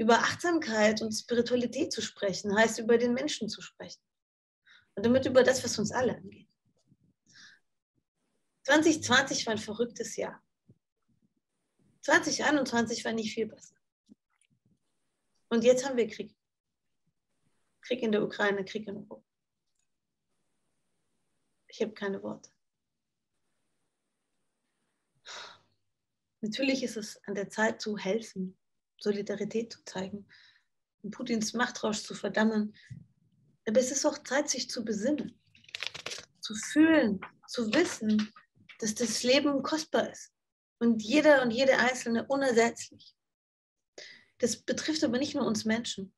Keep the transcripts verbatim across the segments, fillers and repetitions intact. über Achtsamkeit und Spiritualität zu sprechen, heißt über den Menschen zu sprechen. Und damit über das, was uns alle angeht. zwanzig zwanzig war ein verrücktes Jahr. zwanzig einundzwanzig war nicht viel besser. Und jetzt haben wir Krieg. Krieg in der Ukraine, Krieg in Europa. Ich habe keine Worte. Natürlich ist es an der Zeit zu helfen, Solidarität zu zeigen, Putins Machtrausch zu verdammen. Aber es ist auch Zeit, sich zu besinnen, zu fühlen, zu wissen, dass das Leben kostbar ist und jeder und jede Einzelne unersetzlich. Das betrifft aber nicht nur uns Menschen.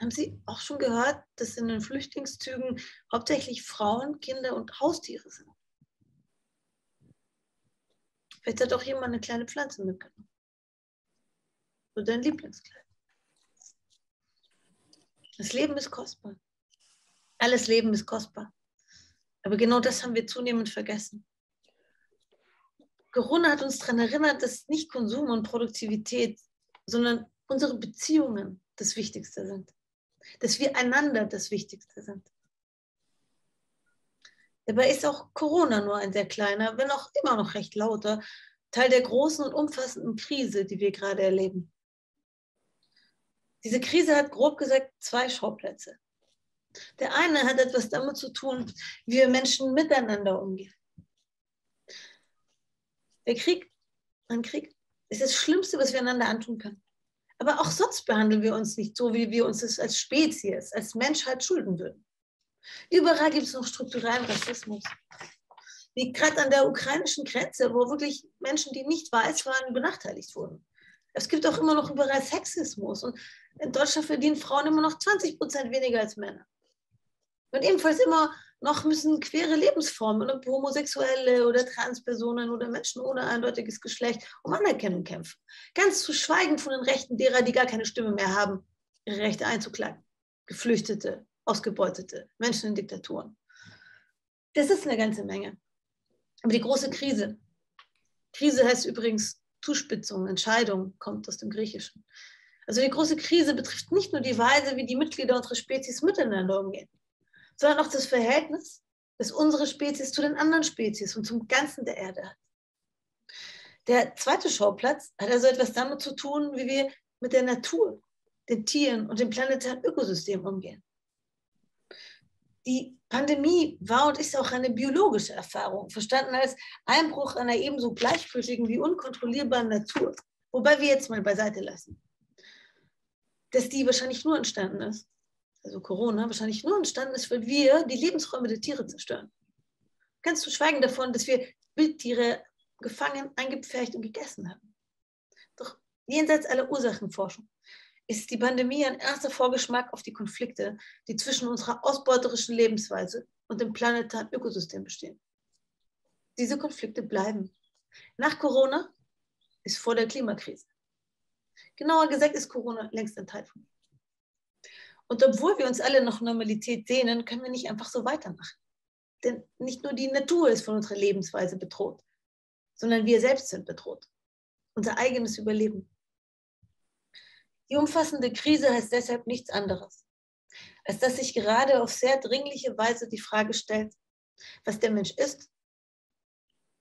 Haben Sie auch schon gehört, dass in den Flüchtlingszügen hauptsächlich Frauen, Kinder und Haustiere sind? Vielleicht hat auch jemand eine kleine Pflanze mitgenommen. So dein Lieblingskleid. Das Leben ist kostbar. Alles Leben ist kostbar. Aber genau das haben wir zunehmend vergessen. Corona hat uns daran erinnert, dass nicht Konsum und Produktivität, sondern unsere Beziehungen das Wichtigste sind. Dass wir einander das Wichtigste sind. Dabei ist auch Corona nur ein sehr kleiner, wenn auch immer noch recht lauter, Teil der großen und umfassenden Krise, die wir gerade erleben. Diese Krise hat grob gesagt zwei Schauplätze. Der eine hat etwas damit zu tun, wie wir Menschen miteinander umgehen. Der Krieg, ein Krieg, ist das Schlimmste, was wir einander antun können. Aber auch sonst behandeln wir uns nicht so, wie wir uns es als Spezies, als Menschheit schulden würden. Überall gibt es noch strukturellen Rassismus. Wie gerade an der ukrainischen Grenze, wo wirklich Menschen, die nicht weiß waren, benachteiligt wurden. Es gibt auch immer noch überall Sexismus. Und in Deutschland verdienen Frauen immer noch zwanzig Prozent weniger als Männer. Und ebenfalls immer noch müssen queere Lebensformen, ob Homosexuelle oder Transpersonen oder Menschen ohne eindeutiges Geschlecht, um Anerkennung kämpfen. Ganz zu schweigen von den Rechten derer, die gar keine Stimme mehr haben, ihre Rechte einzuklagen. Geflüchtete, Ausgebeutete, Menschen in Diktaturen. Das ist eine ganze Menge. Aber die große Krise, Krise heißt übrigens Zuspitzung, Entscheidung, kommt aus dem Griechischen. Also die große Krise betrifft nicht nur die Weise, wie die Mitglieder unserer Spezies miteinander umgehen, sondern auch das Verhältnis, das unsere Spezies zu den anderen Spezies und zum Ganzen der Erde hat. Der zweite Schauplatz hat also etwas damit zu tun, wie wir mit der Natur, den Tieren und dem planetaren Ökosystem umgehen. Die Pandemie war und ist auch eine biologische Erfahrung, verstanden als Einbruch einer ebenso gleichgültigen wie unkontrollierbaren Natur, wobei wir jetzt mal beiseite lassen, dass die wahrscheinlich nur entstanden ist, also Corona wahrscheinlich nur entstanden ist, weil wir die Lebensräume der Tiere zerstören. Ganz zu schweigen davon, dass wir Wildtiere gefangen, eingepfercht und gegessen haben. Doch jenseits aller Ursachenforschung ist die Pandemie ein erster Vorgeschmack auf die Konflikte, die zwischen unserer ausbeuterischen Lebensweise und dem planetaren Ökosystem bestehen. Diese Konflikte bleiben. Nach Corona ist vor der Klimakrise. Genauer gesagt ist Corona längst ein Teil von ihr. Und obwohl wir uns alle nach Normalität sehnen, können wir nicht einfach so weitermachen. Denn nicht nur die Natur ist von unserer Lebensweise bedroht, sondern wir selbst sind bedroht. Unser eigenes Überleben. Die umfassende Krise heißt deshalb nichts anderes, als dass sich gerade auf sehr dringliche Weise die Frage stellt, was der Mensch ist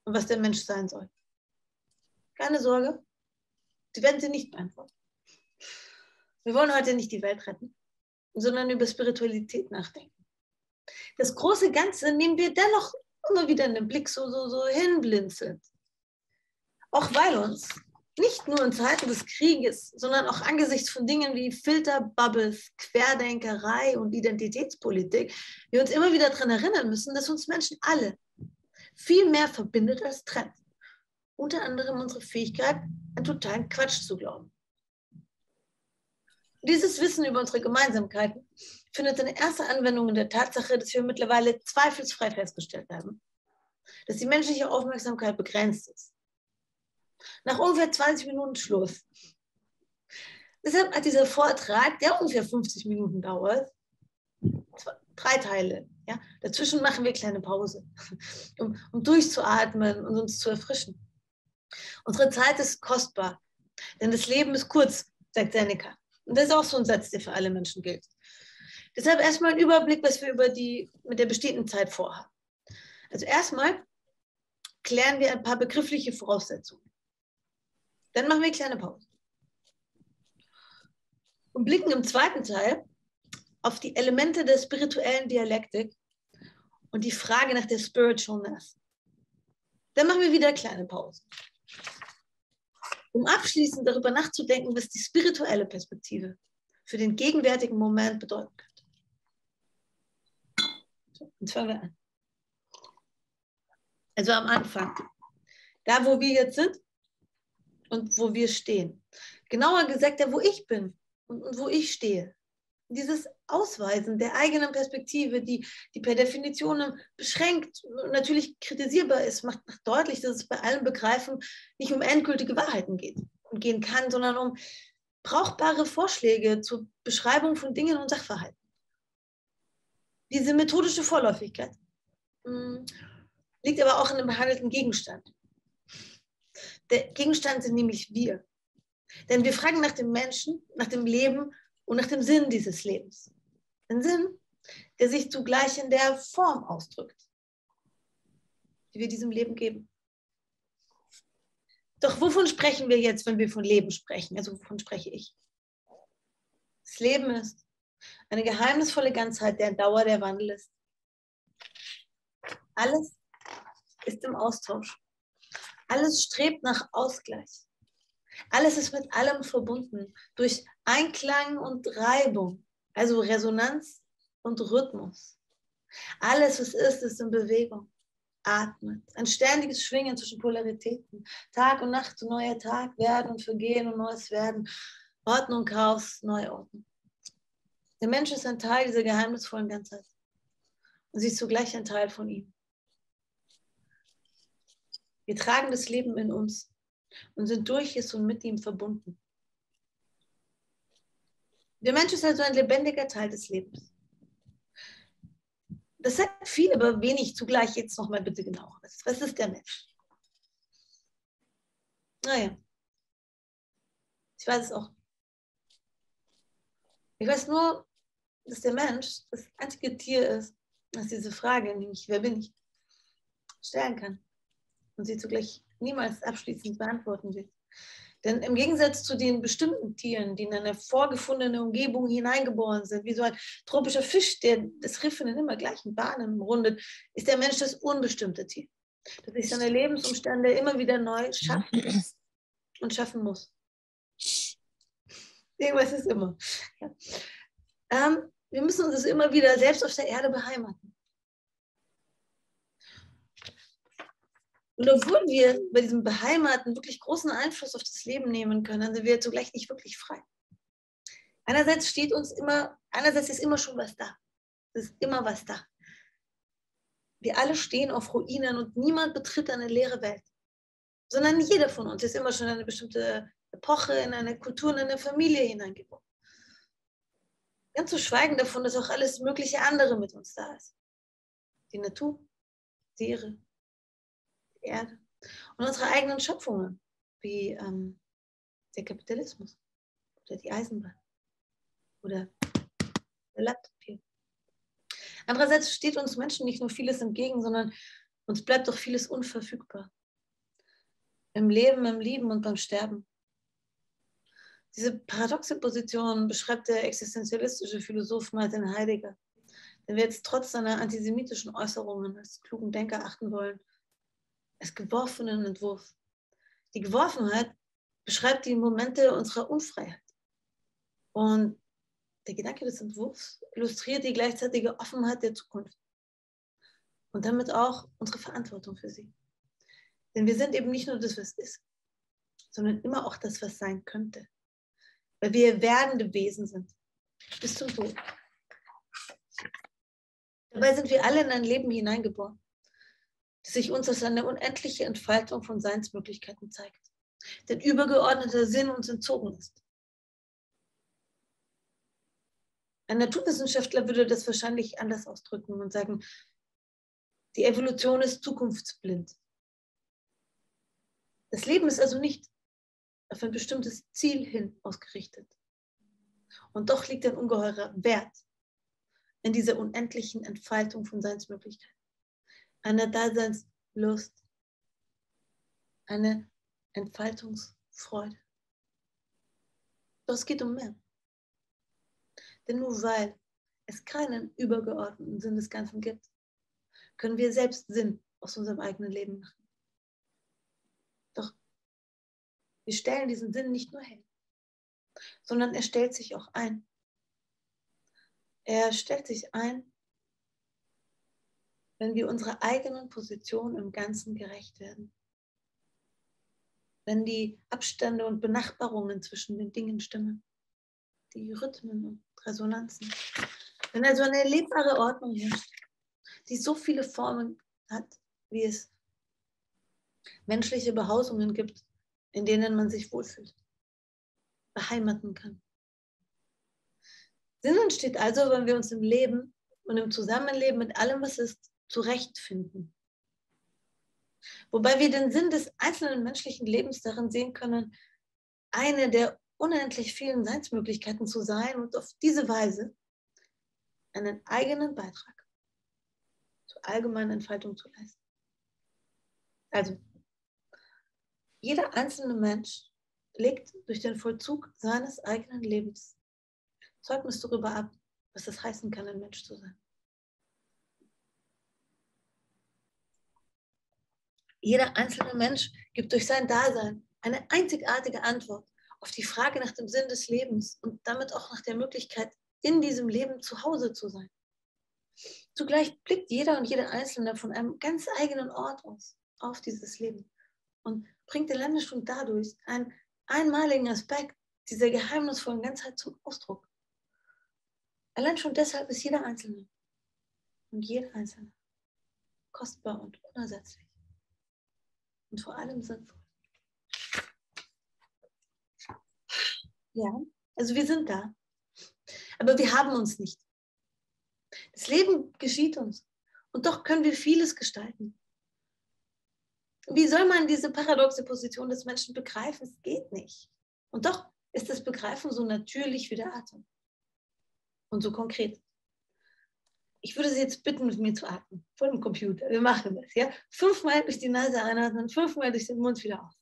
und was der Mensch sein soll. Keine Sorge, Sie werden sie nicht beantworten. Wir wollen heute nicht die Welt retten, sondern über Spiritualität nachdenken. Das große Ganze nehmen wir dennoch immer wieder in den Blick so, so, so hinblinzelnd. Auch weil uns nicht nur in Zeiten des Krieges, sondern auch angesichts von Dingen wie Filterbubbles, Querdenkerei und Identitätspolitik, wir uns immer wieder daran erinnern müssen, dass uns Menschen alle viel mehr verbindet als trennt. Unter anderem unsere Fähigkeit, an totalen Quatsch zu glauben. Dieses Wissen über unsere Gemeinsamkeiten findet seine erste Anwendung in der Tatsache, dass wir mittlerweile zweifelsfrei festgestellt haben, dass die menschliche Aufmerksamkeit begrenzt ist. Nach ungefähr zwanzig Minuten Schluss. Deshalb hat dieser Vortrag, der ungefähr fünfzig Minuten dauert, zwei, drei Teile. Ja? Dazwischen machen wir kleine Pause, um, um durchzuatmen und uns zu erfrischen. Unsere Zeit ist kostbar, denn das Leben ist kurz sagt Seneca. Und das ist auch so ein Satz, der für alle Menschen gilt. Deshalb erstmal ein Überblick, was wir über die, mit der bestehenden Zeit vorhaben. Also erstmal klären wir ein paar begriffliche Voraussetzungen. Dann machen wir eine kleine Pause. Und blicken im zweiten Teil auf die Elemente der spirituellen Dialektik und die Frage nach der Spiritualness. Dann machen wir wieder eine kleine Pause, um abschließend darüber nachzudenken, was die spirituelle Perspektive für den gegenwärtigen Moment bedeuten könnte. So, jetzt fangen wir an. Also am Anfang, da wo wir jetzt sind und wo wir stehen. Genauer gesagt, da wo ich bin und wo ich stehe. Dieses Ausweisen der eigenen Perspektive, die, die per Definition beschränkt und natürlich kritisierbar ist, macht deutlich, dass es bei allem Begreifen nicht um endgültige Wahrheiten geht und gehen kann, sondern um brauchbare Vorschläge zur Beschreibung von Dingen und Sachverhalten. Diese methodische Vorläufigkeit mh, liegt aber auch in einem behandelten Gegenstand. Der Gegenstand sind nämlich wir. Denn wir fragen nach dem Menschen, nach dem Leben und nach dem Sinn dieses Lebens. Ein Sinn, der sich zugleich in der Form ausdrückt, die wir diesem Leben geben. Doch wovon sprechen wir jetzt, wenn wir von Leben sprechen? Also wovon spreche ich? Das Leben ist eine geheimnisvolle Ganzheit, deren Dauer der Wandel ist. Alles ist im Austausch. Alles strebt nach Ausgleich. Alles ist mit allem verbunden, durch Einklang und Reibung, also Resonanz und Rhythmus. Alles, was ist, ist in Bewegung, atmet. Ein ständiges Schwingen zwischen Polaritäten. Tag und Nacht, neuer Tag, Werden und Vergehen und neues Werden. Ordnung und Chaos, Neuordnung. Der Mensch ist ein Teil dieser geheimnisvollen Ganzheit. Und sie ist zugleich ein Teil von ihm. Wir tragen das Leben in uns und sind durch es und mit ihm verbunden. Der Mensch ist also ein lebendiger Teil des Lebens. Das sagt viel, aber wenig zugleich. Jetzt nochmal bitte genau. Was ist der Mensch? Naja, ich weiß es auch. Ich weiß nur, dass der Mensch das einzige Tier ist, das diese Frage, nämlich wer bin ich, stellen kann und sie zugleich niemals abschließend beantworten wird. Denn im Gegensatz zu den bestimmten Tieren, die in eine vorgefundene Umgebung hineingeboren sind, wie so ein tropischer Fisch, der das Riff in den immer gleichen Bahnen umrundet, ist der Mensch das unbestimmte Tier, das sich seine Lebensumstände immer wieder neu schaffen und schaffen muss. Irgendwas ist immer. Ja. Ähm, wir müssen uns das immer wieder selbst auf der Erde beheimaten. Und obwohl wir bei diesem Beheimaten wirklich großen Einfluss auf das Leben nehmen können, sind wir zugleich nicht wirklich frei. Einerseits steht uns immer, einerseits ist immer schon was da. Es ist immer was da. Wir alle stehen auf Ruinen und niemand betritt eine leere Welt. Sondern jeder von uns ist immer schon in eine bestimmte Epoche, in eine Kultur, in eine Familie hineingeboren. Ganz zu schweigen davon, dass auch alles mögliche andere mit uns da ist. Die Natur, die Tiere, Erde und unsere eigenen Schöpfungen, wie ähm, der Kapitalismus oder die Eisenbahn oder der Laptop. Andererseits steht uns Menschen nicht nur vieles entgegen, sondern uns bleibt doch vieles unverfügbar. Im Leben, im Lieben und beim Sterben. Diese paradoxe Position beschreibt der existenzialistische Philosoph Martin Heidegger, den wir jetzt trotz seiner antisemitischen Äußerungen als klugen Denker achten wollen, als geworfenen Entwurf. Die Geworfenheit beschreibt die Momente unserer Unfreiheit. Und der Gedanke des Entwurfs illustriert die gleichzeitige Offenheit der Zukunft. Und damit auch unsere Verantwortung für sie. Denn wir sind eben nicht nur das, was ist, sondern immer auch das, was sein könnte. Weil wir werdende Wesen sind. Bis zum Tod. Dabei sind wir alle in ein Leben hineingeboren, das sich uns als eine unendliche Entfaltung von Seinsmöglichkeiten zeigt, denn übergeordneter Sinn uns entzogen ist. Ein Naturwissenschaftler würde das wahrscheinlich anders ausdrücken und sagen, die Evolution ist zukunftsblind. Das Leben ist also nicht auf ein bestimmtes Ziel hin ausgerichtet. Und doch liegt ein ungeheurer Wert in dieser unendlichen Entfaltung von Seinsmöglichkeiten, einer Daseinslust, eine Entfaltungsfreude. Doch es geht um mehr. Denn nur weil es keinen übergeordneten Sinn des Ganzen gibt, können wir selbst Sinn aus unserem eigenen Leben machen. Doch wir stellen diesen Sinn nicht nur hin, sondern er stellt sich auch ein. Er stellt sich ein, wenn wir unserer eigenen Position im Ganzen gerecht werden. Wenn die Abstände und Benachbarungen zwischen den Dingen stimmen, die Rhythmen und Resonanzen. Wenn also eine erlebbare Ordnung herrscht, die so viele Formen hat, wie es menschliche Behausungen gibt, in denen man sich wohlfühlt, beheimaten kann. Sinn entsteht also, wenn wir uns im Leben und im Zusammenleben mit allem, was ist, zurechtfinden. Wobei wir den Sinn des einzelnen menschlichen Lebens darin sehen können, eine der unendlich vielen Seinsmöglichkeiten zu sein und auf diese Weise einen eigenen Beitrag zur allgemeinen Entfaltung zu leisten. Also, jeder einzelne Mensch legt durch den Vollzug seines eigenen Lebens Zeugnis darüber ab, was es heißen kann, ein Mensch zu sein. Jeder einzelne Mensch gibt durch sein Dasein eine einzigartige Antwort auf die Frage nach dem Sinn des Lebens und damit auch nach der Möglichkeit, in diesem Leben zu Hause zu sein. Zugleich blickt jeder und jede Einzelne von einem ganz eigenen Ort aus auf dieses Leben und bringt alleine schon dadurch einen einmaligen Aspekt dieser geheimnisvollen Ganzheit zum Ausdruck. Allein schon deshalb ist jeder Einzelne und jede Einzelne kostbar und unersetzlich. Und vor allem sinnvoll. Ja, also wir sind da. Aber wir haben uns nicht. Das Leben geschieht uns. Und doch können wir vieles gestalten. Wie soll man diese paradoxe Position des Menschen begreifen? Es geht nicht. Und doch ist das Begreifen so natürlich wie der Atem. Und so konkret. Ich würde Sie jetzt bitten, mit mir zu atmen. Vor dem Computer. Wir machen das. Ja? Fünfmal durch die Nase einatmen, fünfmal durch den Mund wieder aus.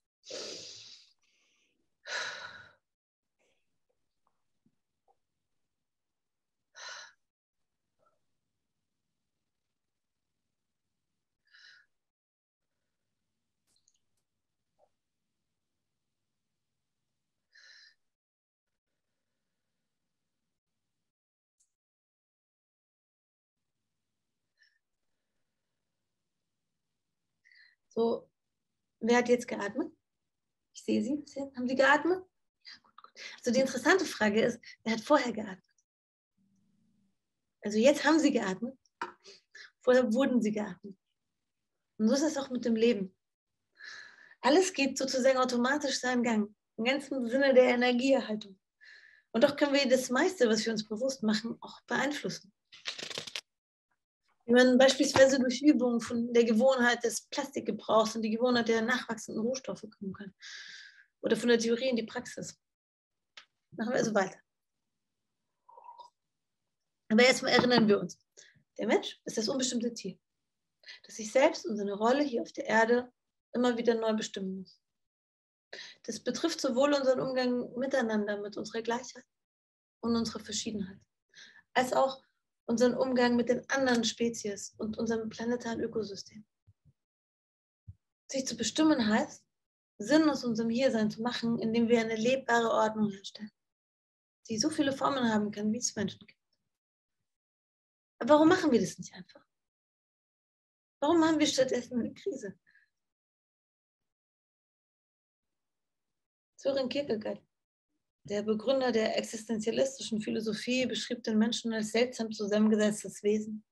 So, wer hat jetzt geatmet? Ich sehe Sie. Haben Sie geatmet? Ja, gut, gut. Also die interessante Frage ist, wer hat vorher geatmet? Also jetzt haben Sie geatmet. Vorher wurden Sie geatmet. Und so ist es auch mit dem Leben. Alles geht sozusagen automatisch seinen Gang. Im ganzen Sinne der Energieerhaltung. Und doch können wir das meiste, was wir uns bewusst machen, auch beeinflussen. Wenn man beispielsweise durch Übungen von der Gewohnheit des Plastikgebrauchs und die Gewohnheit der nachwachsenden Rohstoffe kommen kann. Oder von der Theorie in die Praxis. Machen wir also weiter. Aber erstmal erinnern wir uns. Der Mensch ist das unbestimmte Tier, das sich selbst und seine Rolle hier auf der Erde immer wieder neu bestimmen muss. Das betrifft sowohl unseren Umgang miteinander, mit unserer Gleichheit und unserer Verschiedenheit, als auch unseren Umgang mit den anderen Spezies und unserem planetaren Ökosystem. Sich zu bestimmen heißt, Sinn aus unserem Hiersein zu machen, indem wir eine lebbare Ordnung herstellen, die so viele Formen haben kann, wie es Menschen gibt. Aber warum machen wir das nicht einfach? Warum haben wir stattdessen eine Krise? Sören Kierkegaard, der Begründer der existenzialistischen Philosophie, beschrieb den Menschen als seltsam zusammengesetztes Wesen,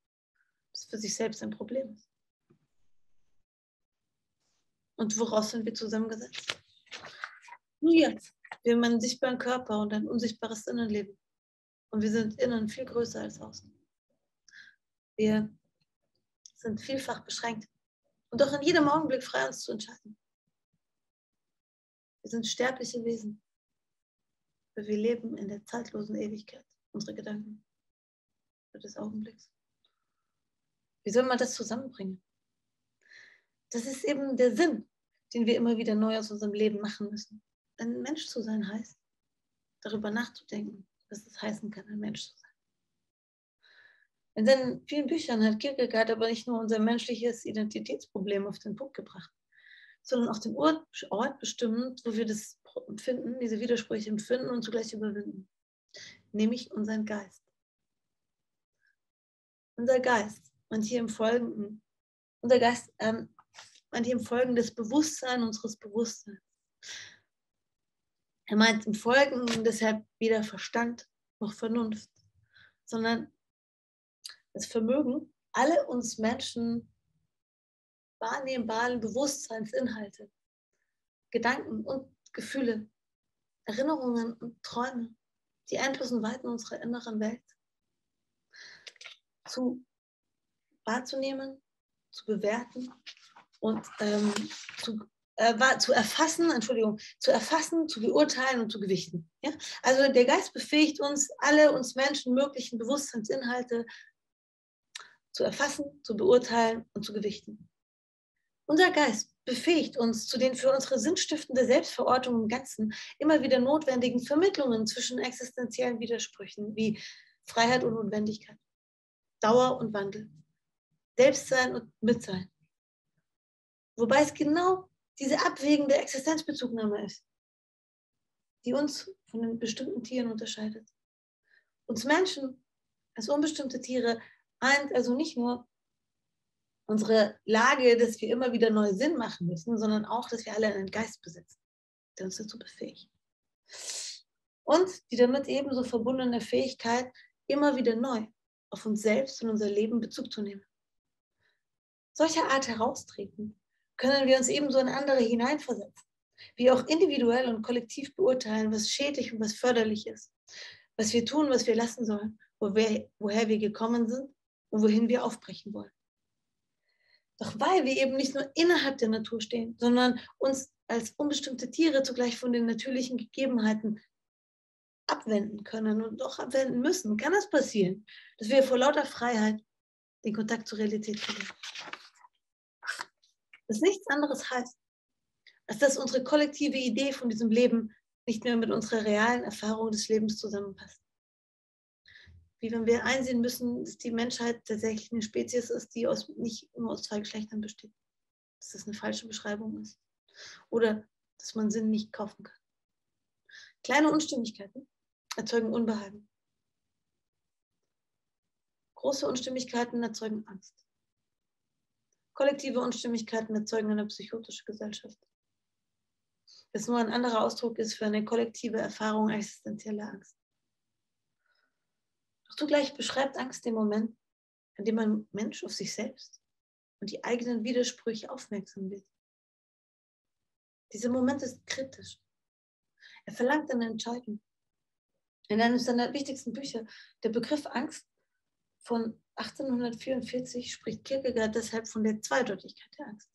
das für sich selbst ein Problem ist. Und woraus sind wir zusammengesetzt? Nun ja, wir haben einen sichtbaren Körper und ein unsichtbares Innenleben. Und wir sind innen viel größer als außen. Wir sind vielfach beschränkt und doch in jedem Augenblick frei, uns zu entscheiden. Wir sind sterbliche Wesen. Wir leben in der zeitlosen Ewigkeit unserer Gedanken und des Augenblicks. Wie soll man das zusammenbringen? Das ist eben der Sinn, den wir immer wieder neu aus unserem Leben machen müssen. Ein Mensch zu sein heißt, darüber nachzudenken, was es heißen kann, ein Mensch zu sein. In seinen vielen Büchern hat Kierkegaard aber nicht nur unser menschliches Identitätsproblem auf den Punkt gebracht, sondern auch den Ort bestimmt, wo wir das empfinden, diese Widersprüche empfinden und zugleich überwinden. Nämlich unseren Geist. Unser Geist, und hier im Folgenden, unser Geist, ähm, und hier im Folgenden das Bewusstsein unseres Bewusstseins. Er meint im Folgenden deshalb weder Verstand noch Vernunft, sondern das Vermögen, alle uns Menschen wahrnehmbaren Bewusstseinsinhalte, Gedanken und Gefühle, Erinnerungen und Träume, die Einfluss und Weiten unserer inneren Welt zu wahrzunehmen, zu bewerten und ähm, zu, äh, war, zu erfassen, Entschuldigung, zu erfassen, zu beurteilen und zu gewichten. Ja? Also der Geist befähigt uns, alle uns Menschen möglichen Bewusstseinsinhalte zu erfassen, zu beurteilen und zu gewichten. Unser Geist befähigt uns zu den für unsere sinnstiftende Selbstverortung im Ganzen immer wieder notwendigen Vermittlungen zwischen existenziellen Widersprüchen wie Freiheit und Notwendigkeit, Dauer und Wandel, Selbstsein und Mitsein. Wobei es genau diese abwägende Existenzbezugnahme ist, die uns von den bestimmten Tieren unterscheidet. Uns Menschen als unbestimmte Tiere eint also nicht nur unsere Lage, dass wir immer wieder neu Sinn machen müssen, sondern auch, dass wir alle einen Geist besitzen, der uns dazu befähigt. Und die damit ebenso verbundene Fähigkeit, immer wieder neu auf uns selbst und unser Leben Bezug zu nehmen. Solcher Art heraustreten können wir uns ebenso in andere hineinversetzen, wie auch individuell und kollektiv beurteilen, was schädlich und was förderlich ist, was wir tun, was wir lassen sollen, woher wir gekommen sind und wohin wir aufbrechen wollen. Doch weil wir eben nicht nur innerhalb der Natur stehen, sondern uns als unbestimmte Tiere zugleich von den natürlichen Gegebenheiten abwenden können und auch abwenden müssen, kann es passieren, dass wir vor lauter Freiheit den Kontakt zur Realität verlieren. Das nichts anderes heißt, als dass unsere kollektive Idee von diesem Leben nicht mehr mit unserer realen Erfahrung des Lebens zusammenpasst. Wie wenn wir einsehen müssen, dass die Menschheit tatsächlich eine Spezies ist, die aus, nicht nur aus zwei Geschlechtern besteht. Dass das eine falsche Beschreibung ist. Oder dass man Sinn nicht kaufen kann. Kleine Unstimmigkeiten erzeugen Unbehagen. Große Unstimmigkeiten erzeugen Angst. Kollektive Unstimmigkeiten erzeugen eine psychotische Gesellschaft. Das nur ein anderer Ausdruck ist für eine kollektive Erfahrung existenzieller Angst. Doch zugleich beschreibt Angst den Moment, an dem ein Mensch auf sich selbst und die eigenen Widersprüche aufmerksam wird. Dieser Moment ist kritisch. Er verlangt eine Entscheidung. In einem seiner wichtigsten Bücher, der Begriff Angst von achtzehnhundertvierundvierzig, spricht Kierkegaard deshalb von der Zweideutigkeit der Angst.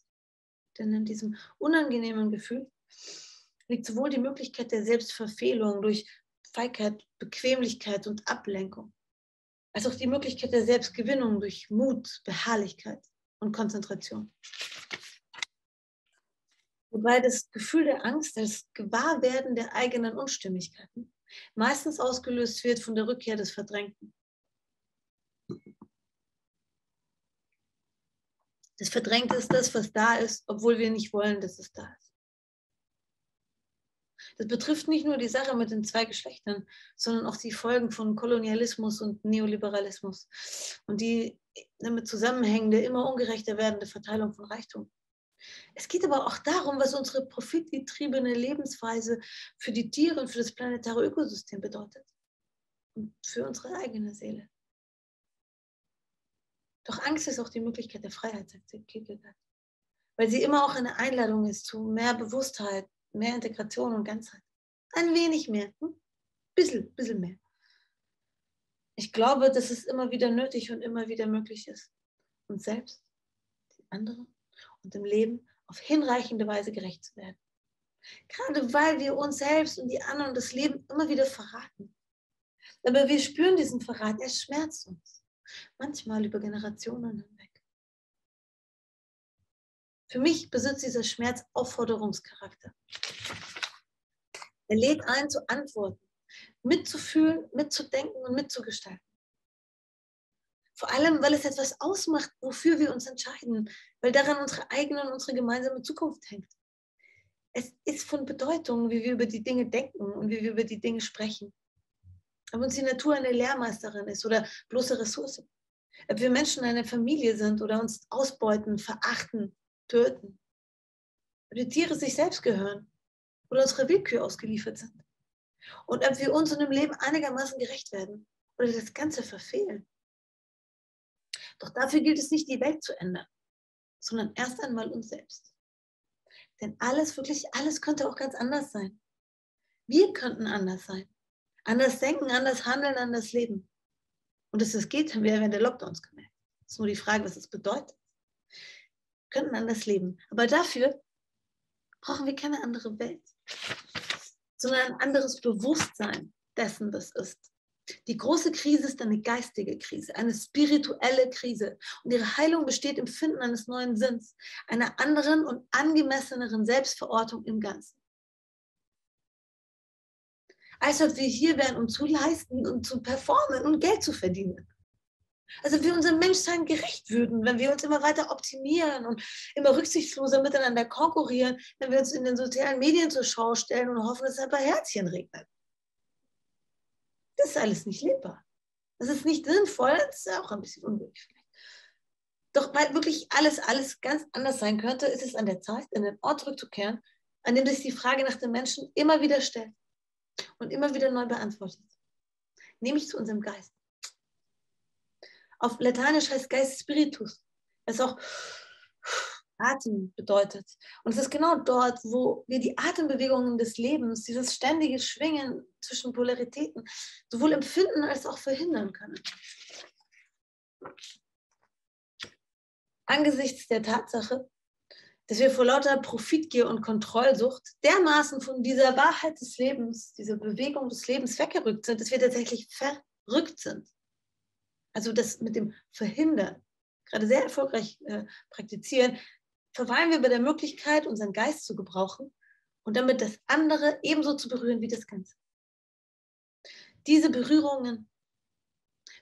Denn in diesem unangenehmen Gefühl liegt sowohl die Möglichkeit der Selbstverfehlung durch Feigheit, Bequemlichkeit und Ablenkung, als auch die Möglichkeit der Selbstgewinnung durch Mut, Beharrlichkeit und Konzentration. Wobei das Gefühl der Angst als Gewahrwerden der eigenen Unstimmigkeiten meistens ausgelöst wird von der Rückkehr des Verdrängten. Das Verdrängte ist das, was da ist, obwohl wir nicht wollen, dass es da ist. Das betrifft nicht nur die Sache mit den zwei Geschlechtern, sondern auch die Folgen von Kolonialismus und Neoliberalismus und die damit zusammenhängende, immer ungerechter werdende Verteilung von Reichtum. Es geht aber auch darum, was unsere profitgetriebene Lebensweise für die Tiere und für das planetare Ökosystem bedeutet und für unsere eigene Seele. Doch Angst ist auch die Möglichkeit der Freiheit, sagt Kierkegaard, weil sie immer auch eine Einladung ist zu mehr Bewusstheit, mehr Integration und Ganzheit. Ein wenig mehr. Ein bisschen, bisschen mehr. Ich glaube, dass es immer wieder nötig und immer wieder möglich ist, uns selbst, den anderen und dem Leben auf hinreichende Weise gerecht zu werden. Gerade weil wir uns selbst und die anderen und das Leben immer wieder verraten. Aber wir spüren diesen Verrat, er schmerzt uns. Manchmal über Generationen hinweg. Für mich besitzt dieser Schmerz Aufforderungscharakter. Er lädt ein, zu antworten, mitzufühlen, mitzudenken und mitzugestalten. Vor allem, weil es etwas ausmacht, wofür wir uns entscheiden, weil daran unsere eigene und unsere gemeinsame Zukunft hängt. Es ist von Bedeutung, wie wir über die Dinge denken und wie wir über die Dinge sprechen. Ob uns die Natur eine Lehrmeisterin ist oder bloße Ressource. Ob wir Menschen eine Familie sind oder uns ausbeuten, verachten, töten. Ob die Tiere sich selbst gehören oder unserer Willkür ausgeliefert sind. Und ob wir uns und dem Leben einigermaßen gerecht werden oder das Ganze verfehlen. Doch dafür gilt es nicht, die Welt zu ändern, sondern erst einmal uns selbst. Denn alles, wirklich alles könnte auch ganz anders sein. Wir könnten anders sein. Anders denken, anders handeln, anders leben. Und dass das geht, haben wir während der Lockdowns gemerkt. Es ist nur die Frage, was das bedeutet. Wir könnten anders leben. Aber dafür brauchen wir keine andere Welt, sondern ein anderes Bewusstsein dessen, was ist. Die große Krise ist eine geistige Krise, eine spirituelle Krise. Und ihre Heilung besteht im Finden eines neuen Sinns, einer anderen und angemesseneren Selbstverortung im Ganzen. Als ob wir hier wären, um zu leisten und zu performen und Geld zu verdienen. Als ob wir unserem Menschsein gerecht würden, wenn wir uns immer weiter optimieren und immer rücksichtsloser miteinander konkurrieren, wenn wir uns in den sozialen Medien zur Schau stellen und hoffen, dass es ein paar Herzchen regnet. Das ist alles nicht lebbar. Das ist nicht sinnvoll, das ist auch ein bisschen unmöglich vielleicht. Doch weil wirklich alles, alles ganz anders sein könnte, ist es an der Zeit, in den Ort zurückzukehren, an dem sich die Frage nach dem Menschen immer wieder stellt. Und immer wieder neu beantwortet. Nämlich zu unserem Geist. Auf Lateinisch heißt Geist Spiritus, was auch Atem bedeutet. Und es ist genau dort, wo wir die Atembewegungen des Lebens, dieses ständige Schwingen zwischen Polaritäten, sowohl empfinden als auch verhindern können. Angesichts der Tatsache, dass wir vor lauter Profitgier und Kontrollsucht dermaßen von dieser Wahrheit des Lebens, dieser Bewegung des Lebens weggerückt sind, dass wir tatsächlich verrückt sind. Also das mit dem Verhindern, gerade sehr erfolgreich äh, praktizieren, verweilen wir bei der Möglichkeit, unseren Geist zu gebrauchen und damit das andere ebenso zu berühren wie das Ganze. Diese Berührungen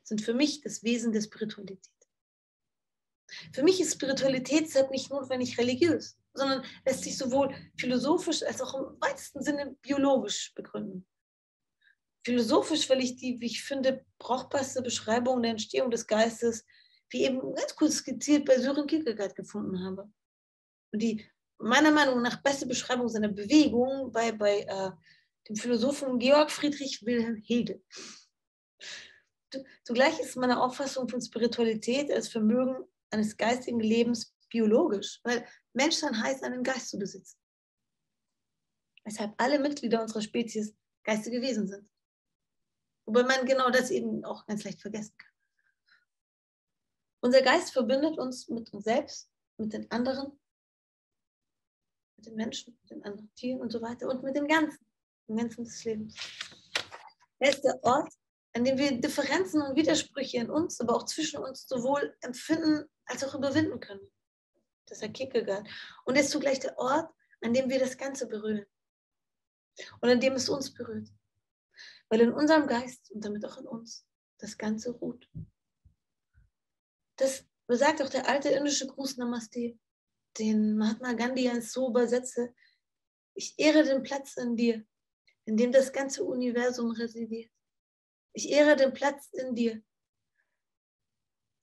sind für mich das Wesen der Spiritualität. Für mich ist Spiritualität deshalb nicht notwendig religiös, sondern lässt sich sowohl philosophisch als auch im weitesten Sinne biologisch begründen. Philosophisch, weil ich die, wie ich finde, brauchbarste Beschreibung der Entstehung des Geistes, wie eben ganz kurz skizziert bei Sören Kierkegaard gefunden habe. Und die meiner Meinung nach beste Beschreibung seiner Bewegung bei, bei äh, dem Philosophen Georg Friedrich Wilhelm Hegel. Zugleich ist meine Auffassung von Spiritualität als Vermögen eines geistigen Lebens biologisch, weil Menschsein heißt, einen Geist zu besitzen. Weshalb alle Mitglieder unserer Spezies geistige Wesen sind. Wobei man genau das eben auch ganz leicht vergessen kann. Unser Geist verbindet uns mit uns selbst, mit den anderen, mit den Menschen, mit den anderen Tieren und so weiter und mit dem Ganzen, dem Ganzen des Lebens. Er ist der Ort, an dem wir Differenzen und Widersprüche in uns, aber auch zwischen uns sowohl empfinden als auch überwinden können. Das hat Kierkegaard. Und er ist zugleich der Ort, an dem wir das Ganze berühren. Und an dem es uns berührt. Weil in unserem Geist und damit auch in uns das Ganze ruht. Das besagt auch der alte indische Gruß Namaste, den Mahatma Gandhi als so übersetze: Ich ehre den Platz in dir, in dem das ganze Universum residiert. Ich ehre den Platz in dir,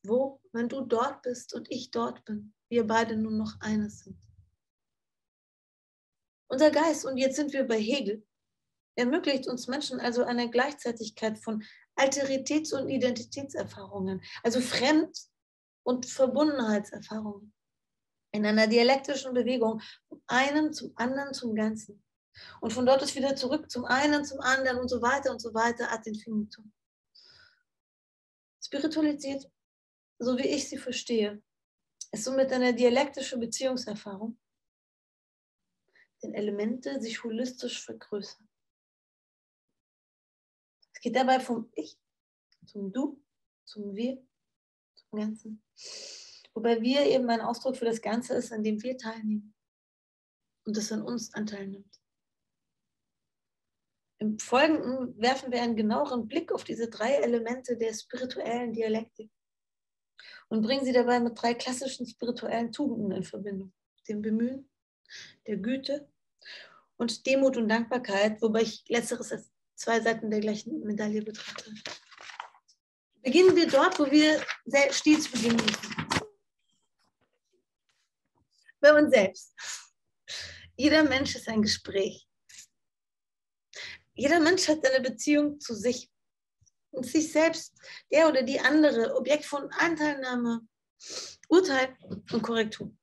wo, wenn du dort bist und ich dort bin, wir beide nur noch eines sind. Unser Geist, und jetzt sind wir bei Hegel, ermöglicht uns Menschen also eine Gleichzeitigkeit von Alteritäts- und Identitätserfahrungen, also Fremd- und Verbundenheitserfahrungen, in einer dialektischen Bewegung vom einen zum anderen zum Ganzen. Und von dort ist wieder zurück zum einen, zum anderen und so weiter und so weiter ad infinitum. Spiritualität, so wie ich sie verstehe, ist somit eine dialektische Beziehungserfahrung, den Elemente sich holistisch vergrößern. Es geht dabei vom Ich zum Du, zum Wir, zum Ganzen. Wobei Wir eben ein Ausdruck für das Ganze ist, an dem wir teilnehmen und das an uns Anteil nimmt. Im Folgenden werfen wir einen genaueren Blick auf diese drei Elemente der spirituellen Dialektik und bringen sie dabei mit drei klassischen spirituellen Tugenden in Verbindung: dem Bemühen, der Güte und Demut und Dankbarkeit, wobei ich Letzteres als zwei Seiten der gleichen Medaille betrachte. Beginnen wir dort, wo wir stets beginnen müssen. Bei uns selbst. Jeder Mensch ist ein Gespräch. Jeder Mensch hat eine Beziehung zu sich und sich selbst, der oder die andere, Objekt von Anteilnahme, Urteil und Korrektur.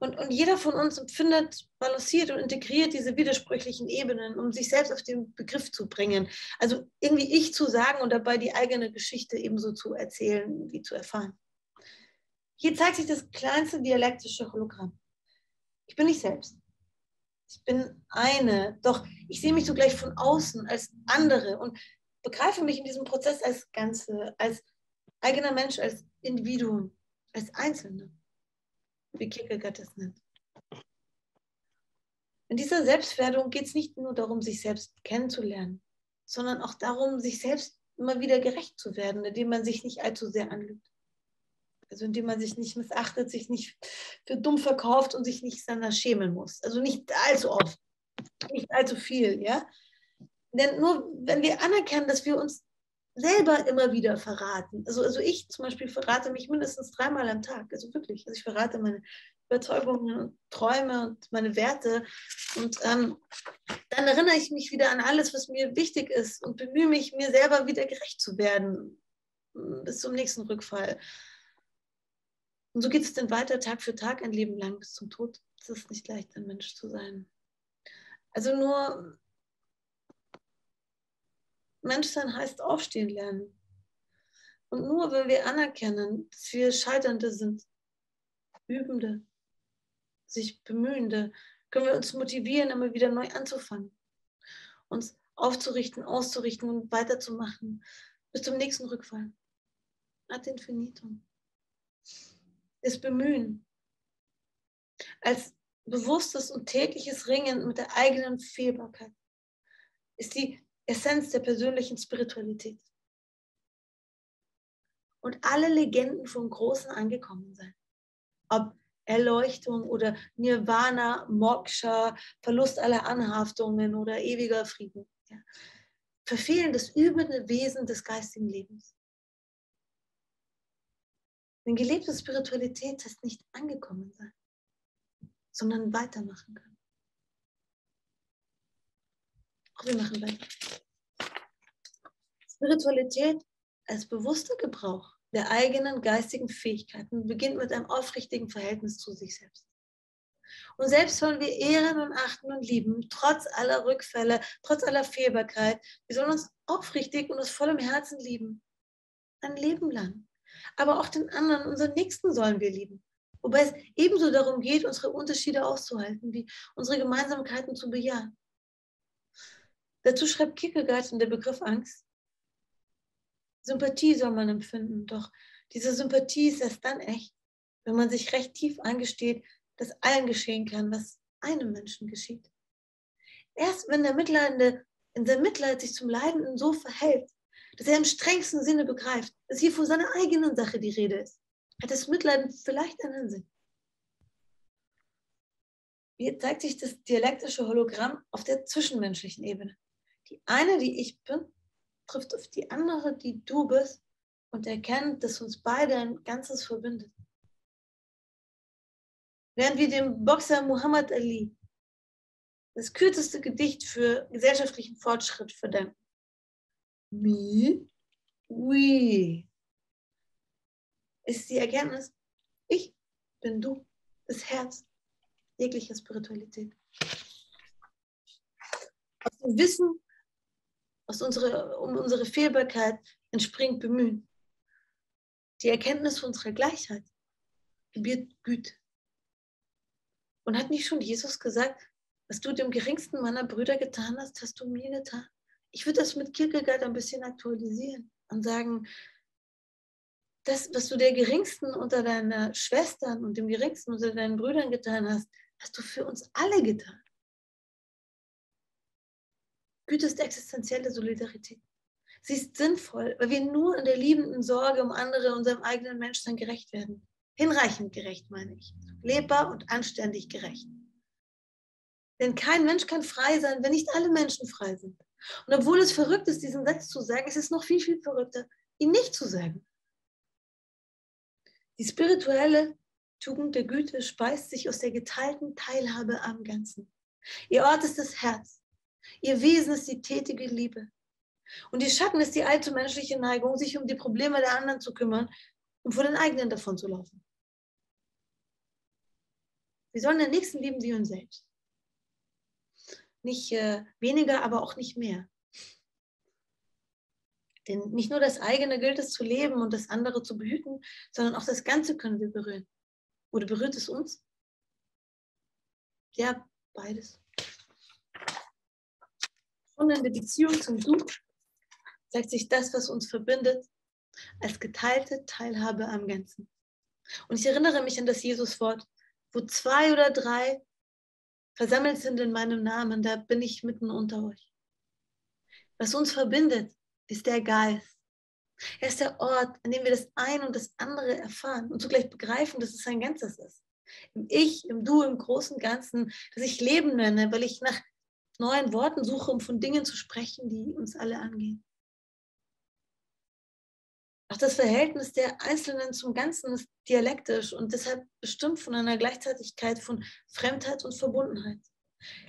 Und, und jeder von uns empfindet, balanciert und integriert diese widersprüchlichen Ebenen, um sich selbst auf den Begriff zu bringen. Also irgendwie ich zu sagen und dabei die eigene Geschichte ebenso zu erzählen wie zu erfahren. Hier zeigt sich das kleinste dialektische Hologramm. Ich bin ich selbst. Ich bin eine, doch ich sehe mich zugleich von außen als andere und begreife mich in diesem Prozess als Ganze, als eigener Mensch, als Individuum, als Einzelne, wie Kierkegaard es nennt. In dieser Selbstwerdung geht es nicht nur darum, sich selbst kennenzulernen, sondern auch darum, sich selbst immer wieder gerecht zu werden, indem man sich nicht allzu sehr anlügt. Also indem man sich nicht missachtet, sich nicht für dumm verkauft und sich nicht seiner schämen muss. Also nicht allzu oft, nicht allzu viel. Ja? Denn nur wenn wir anerkennen, dass wir uns selber immer wieder verraten, also, also ich zum Beispiel verrate mich mindestens dreimal am Tag, also wirklich, also ich verrate meine Überzeugungen und Träume und meine Werte und ähm, dann erinnere ich mich wieder an alles, was mir wichtig ist und bemühe mich, mir selber wieder gerecht zu werden bis zum nächsten Rückfall. Und so geht es denn weiter, Tag für Tag, ein Leben lang bis zum Tod. Es ist nicht leicht, ein Mensch zu sein. Also nur Menschsein heißt aufstehen lernen. Und nur wenn wir anerkennen, dass wir Scheiternde sind, Übende, sich Bemühende, können wir uns motivieren, immer wieder neu anzufangen, uns aufzurichten, auszurichten und weiterzumachen bis zum nächsten Rückfall. Ad infinitum. Das Bemühen, als bewusstes und tägliches Ringen mit der eigenen Fehlbarkeit, ist die Essenz der persönlichen Spiritualität. Und alle Legenden vom Großen angekommen sein, ob Erleuchtung oder Nirvana, Moksha, Verlust aller Anhaftungen oder ewiger Frieden, ja, verfehlen das übende Wesen des geistigen Lebens. Denn gelebte Spiritualität heißt nicht angekommen sein, sondern weitermachen können. Auch wir machen weiter. Spiritualität als bewusster Gebrauch der eigenen geistigen Fähigkeiten beginnt mit einem aufrichtigen Verhältnis zu sich selbst. Und selbst sollen wir ehren und achten und lieben, trotz aller Rückfälle, trotz aller Fehlbarkeit. Wir sollen uns aufrichtig und aus vollem Herzen lieben. Ein Leben lang. Aber auch den anderen, unseren Nächsten sollen wir lieben. Wobei es ebenso darum geht, unsere Unterschiede auszuhalten, wie unsere Gemeinsamkeiten zu bejahen. Dazu schreibt Kierkegaard in der Begriff Angst: Sympathie soll man empfinden, doch diese Sympathie ist erst dann echt, wenn man sich recht tief eingesteht, dass allen geschehen kann, was einem Menschen geschieht. Erst wenn der Mitleidende in seinem Mitleid sich zum Leidenden so verhält, dass er im strengsten Sinne begreift, dass hier von seiner eigenen Sache die Rede ist, hat das Mitleiden vielleicht einen Sinn. Hier zeigt sich das dialektische Hologramm auf der zwischenmenschlichen Ebene. Die eine, die ich bin, trifft auf die andere, die du bist, und erkennt, dass uns beide ein Ganzes verbindet. Während wir dem Boxer Muhammad Ali das kürzeste Gedicht für gesellschaftlichen Fortschritt verdanken: Me, we, ist die Erkenntnis, ich bin du, das Herz jeglicher Spiritualität. Aus dem Wissen, aus unsere, um unsere Fehlbarkeit entspringt Bemühen. Die Erkenntnis unserer Gleichheit gebietet Güte. Und hat nicht schon Jesus gesagt, was du dem geringsten meiner Brüder getan hast, hast du mir getan. Ich würde das mit Kierkegaard ein bisschen aktualisieren und sagen, das, was du der geringsten unter deiner Schwestern und dem geringsten unter deinen Brüdern getan hast, hast du für uns alle getan. Güte ist existenzielle Solidarität. Sie ist sinnvoll, weil wir nur in der liebenden Sorge um andere, unserem eigenen Menschsein gerecht werden. Hinreichend gerecht, meine ich. Lebbar und anständig gerecht. Denn kein Mensch kann frei sein, wenn nicht alle Menschen frei sind. Und obwohl es verrückt ist, diesen Satz zu sagen, es ist noch viel, viel verrückter, ihn nicht zu sagen. Die spirituelle Tugend der Güte speist sich aus der geteilten Teilhabe am Ganzen. Ihr Ort ist das Herz. Ihr Wesen ist die tätige Liebe. Und ihr Schatten ist die alte menschliche Neigung, sich um die Probleme der anderen zu kümmern und vor den eigenen davon zu laufen. Wir sollen den Nächsten lieben wie uns selbst. Nicht äh, weniger, aber auch nicht mehr. Denn nicht nur das eigene gilt es zu leben und das andere zu behüten, sondern auch das Ganze können wir berühren. Oder berührt es uns? Ja, beides. Und in der Beziehung zum Du zeigt sich das, was uns verbindet, als geteilte Teilhabe am Ganzen. Und ich erinnere mich an das Jesuswort, wo zwei oder drei versammelt sind in meinem Namen, da bin ich mitten unter euch. Was uns verbindet, ist der Geist. Er ist der Ort, an dem wir das eine und das andere erfahren und zugleich begreifen, dass es ein Ganzes ist. Im Ich, im Du, im großen Ganzen, das ich Leben nenne, weil ich nach neuen Worten suche, um von Dingen zu sprechen, die uns alle angehen. Auch das Verhältnis der Einzelnen zum Ganzen ist dialektisch und deshalb bestimmt von einer Gleichzeitigkeit von Fremdheit und Verbundenheit.